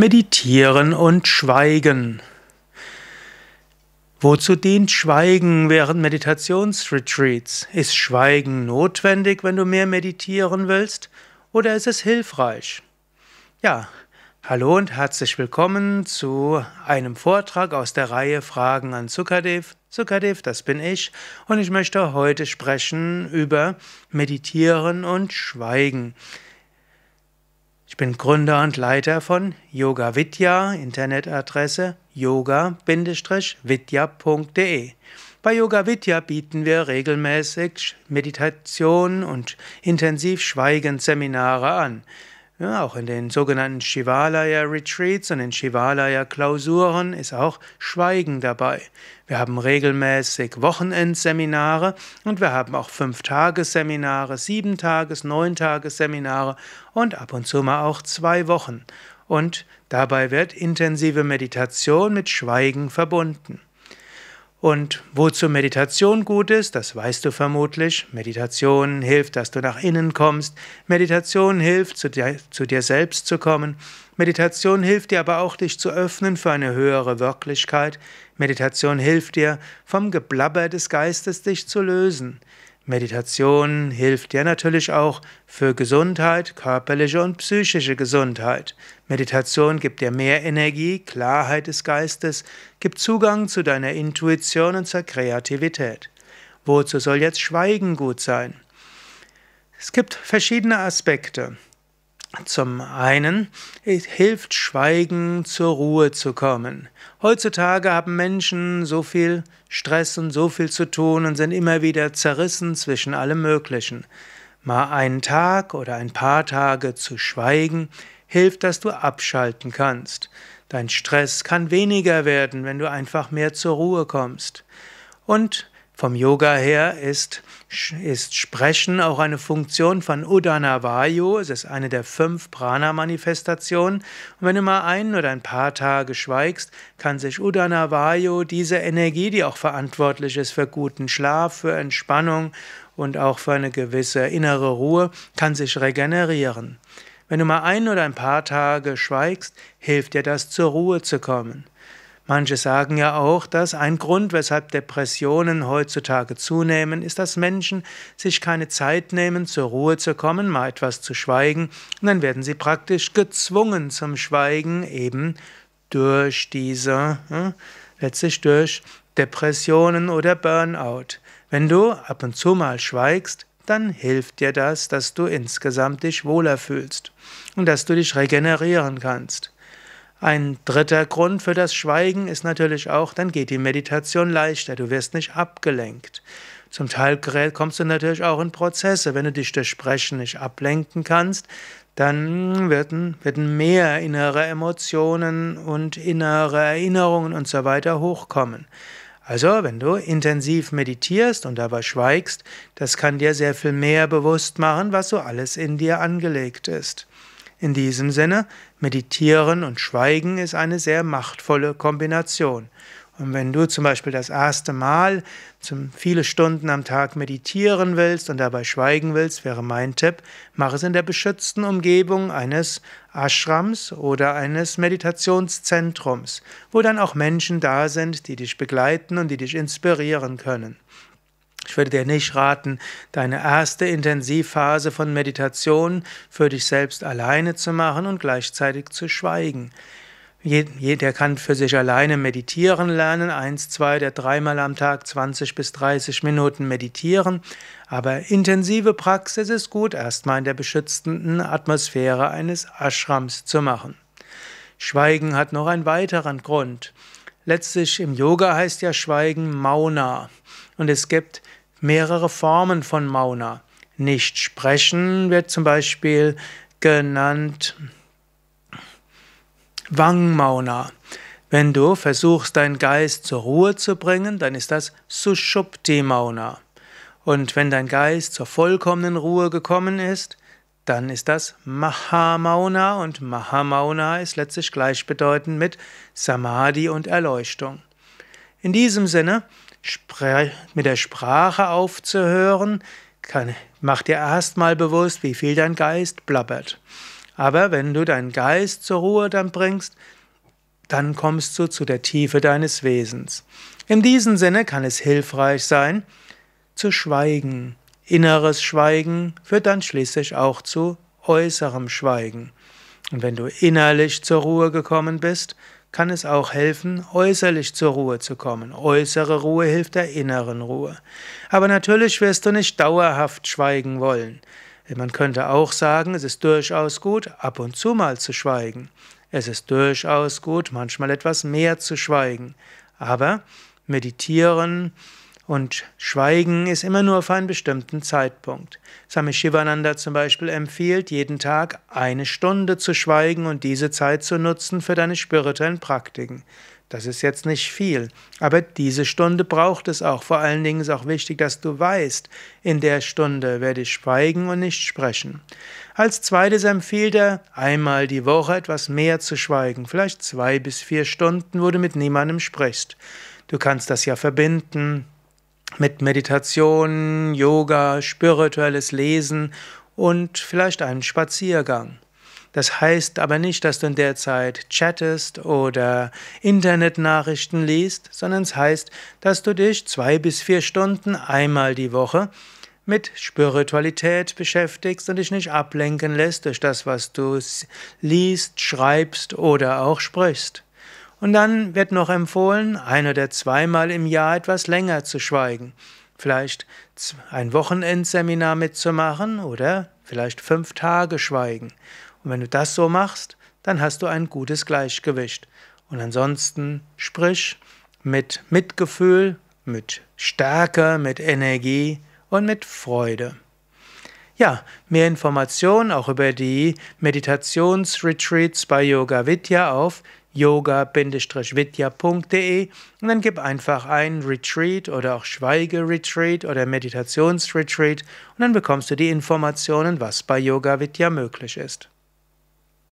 Meditieren und Schweigen. Wozu dient Schweigen während Meditationsretreats? Ist Schweigen notwendig, wenn du mehr meditieren willst, oder ist es hilfreich? Ja, hallo und herzlich willkommen zu einem Vortrag aus der Reihe Fragen an Sukadev. Sukadev, das bin ich, und ich möchte heute sprechen über Meditieren und Schweigen. Ich bin Gründer und Leiter von Yoga Vidya, Internetadresse yoga-vidya.de. Bei Yoga Vidya bieten wir regelmäßig Meditation und intensiv Schweigenseminare an. Ja, auch in den sogenannten Shivalaya-Retreats und den Shivalaya-Klausuren ist auch Schweigen dabei. Wir haben regelmäßig Wochenendseminare und wir haben auch 5-Tages-Seminare, 7-Tages-, 9-Tages-Seminare und ab und zu mal auch 2 Wochen. Und dabei wird intensive Meditation mit Schweigen verbunden. Und wozu Meditation gut ist, das weißt du vermutlich. Meditation hilft, dass du nach innen kommst. Meditation hilft, zu dir selbst zu kommen. Meditation hilft dir aber auch, dich zu öffnen für eine höhere Wirklichkeit. Meditation hilft dir, vom Geblabber des Geistes dich zu lösen. Meditation hilft dir natürlich auch für Gesundheit, körperliche und psychische Gesundheit. Meditation gibt dir mehr Energie, Klarheit des Geistes, gibt Zugang zu deiner Intuition und zur Kreativität. Wozu soll jetzt Schweigen gut sein? Es gibt verschiedene Aspekte. Zum einen hilft Schweigen, zur Ruhe zu kommen. Heutzutage haben Menschen so viel Stress und so viel zu tun und sind immer wieder zerrissen zwischen allem Möglichen. Mal einen Tag oder ein paar Tage zu schweigen, hilft, dass du abschalten kannst. Dein Stress kann weniger werden, wenn du einfach mehr zur Ruhe kommst. Und vom Yoga her ist Sprechen auch eine Funktion von Udana Vayu. Es ist eine der 5 Prana-Manifestationen. Und wenn du mal einen oder ein paar Tage schweigst, kann sich Udana Vayu, diese Energie, die auch verantwortlich ist für guten Schlaf, für Entspannung und auch für eine gewisse innere Ruhe, kann sich regenerieren. Wenn du mal einen oder ein paar Tage schweigst, hilft dir das, zur Ruhe zu kommen. Manche sagen ja auch, dass ein Grund, weshalb Depressionen heutzutage zunehmen, ist, dass Menschen sich keine Zeit nehmen, zur Ruhe zu kommen, mal etwas zu schweigen, und dann werden sie praktisch gezwungen zum Schweigen, eben durch diese, letztlich durch Depressionen oder Burnout. Wenn du ab und zu mal schweigst, dann hilft dir das, dass du insgesamt dich wohler fühlst und dass du dich regenerieren kannst. Ein dritter Grund für das Schweigen ist natürlich auch, dann geht die Meditation leichter, du wirst nicht abgelenkt. Zum Teil kommst du natürlich auch in Prozesse, wenn du dich durch Sprechen nicht ablenken kannst, dann werden mehr innere Emotionen und innere Erinnerungen und so weiter hochkommen. Also, wenn du intensiv meditierst und dabei schweigst, das kann dir sehr viel mehr bewusst machen, was so alles in dir angelegt ist. In diesem Sinne, Meditieren und Schweigen ist eine sehr machtvolle Kombination. Und wenn du zum Beispiel das erste Mal viele Stunden am Tag meditieren willst und dabei schweigen willst, wäre mein Tipp, mach es in der beschützten Umgebung eines Ashrams oder eines Meditationszentrums, wo dann auch Menschen da sind, die dich begleiten und die dich inspirieren können. Ich würde dir nicht raten, deine erste Intensivphase von Meditation für dich selbst alleine zu machen und gleichzeitig zu schweigen. Jeder kann für sich alleine meditieren lernen, 1, 2 oder 3 Mal am Tag 20 bis 30 Minuten meditieren, aber intensive Praxis ist gut, erstmal in der beschützenden Atmosphäre eines Ashrams zu machen. Schweigen hat noch einen weiteren Grund. Letztlich im Yoga heißt ja Schweigen Mauna und es gibt mehrere Formen von Mauna. Nicht sprechen wird zum Beispiel genannt Wangmauna. Wenn du versuchst, deinen Geist zur Ruhe zu bringen, dann ist das Sushupti Mauna. Und wenn dein Geist zur vollkommenen Ruhe gekommen ist, dann ist das Mahamauna und Mahamauna ist letztlich gleichbedeutend mit Samadhi und Erleuchtung. In diesem Sinne, mit der Sprache aufzuhören, mach dir erstmal bewusst, wie viel dein Geist blabbert. Aber wenn du deinen Geist zur Ruhe dann bringst, dann kommst du zu der Tiefe deines Wesens. In diesem Sinne kann es hilfreich sein, zu schweigen. Inneres Schweigen führt dann schließlich auch zu äußerem Schweigen. Und wenn du innerlich zur Ruhe gekommen bist, kann es auch helfen, äußerlich zur Ruhe zu kommen. Äußere Ruhe hilft der inneren Ruhe. Aber natürlich wirst du nicht dauerhaft schweigen wollen. Man könnte auch sagen, es ist durchaus gut, ab und zu mal zu schweigen. Es ist durchaus gut, manchmal etwas mehr zu schweigen. Aber meditieren und Schweigen ist immer nur für einen bestimmten Zeitpunkt. Swami Shivananda zum Beispiel empfiehlt, jeden Tag 1 Stunde zu schweigen und diese Zeit zu nutzen für deine spirituellen Praktiken. Das ist jetzt nicht viel, aber diese Stunde braucht es auch. Vor allen Dingen ist auch wichtig, dass du weißt, in der Stunde werde ich schweigen und nicht sprechen. Als zweites empfiehlt er, einmal die Woche etwas mehr zu schweigen, vielleicht 2 bis 4 Stunden, wo du mit niemandem sprichst. Du kannst das ja verbinden mit Meditation, Yoga, spirituelles Lesen und vielleicht einem Spaziergang. Das heißt aber nicht, dass du in der Zeit chattest oder Internetnachrichten liest, sondern es heißt, dass du dich 2 bis 4 Stunden einmal die Woche mit Spiritualität beschäftigst und dich nicht ablenken lässt durch das, was du liest, schreibst oder auch sprichst. Und dann wird noch empfohlen, 1 oder 2 Mal im Jahr etwas länger zu schweigen. Vielleicht ein Wochenendseminar mitzumachen oder vielleicht 5 Tage schweigen. Und wenn du das so machst, dann hast du ein gutes Gleichgewicht. Und ansonsten sprich mit Mitgefühl, mit Stärke, mit Energie und mit Freude. Ja, mehr Informationen auch über die Meditationsretreats bei Yoga Vidya auf yoga-vidya.de und dann gib einfach ein Retreat oder auch Schweige-Retreat oder Meditationsretreat und dann bekommst du die Informationen, was bei Yoga Vidya möglich ist.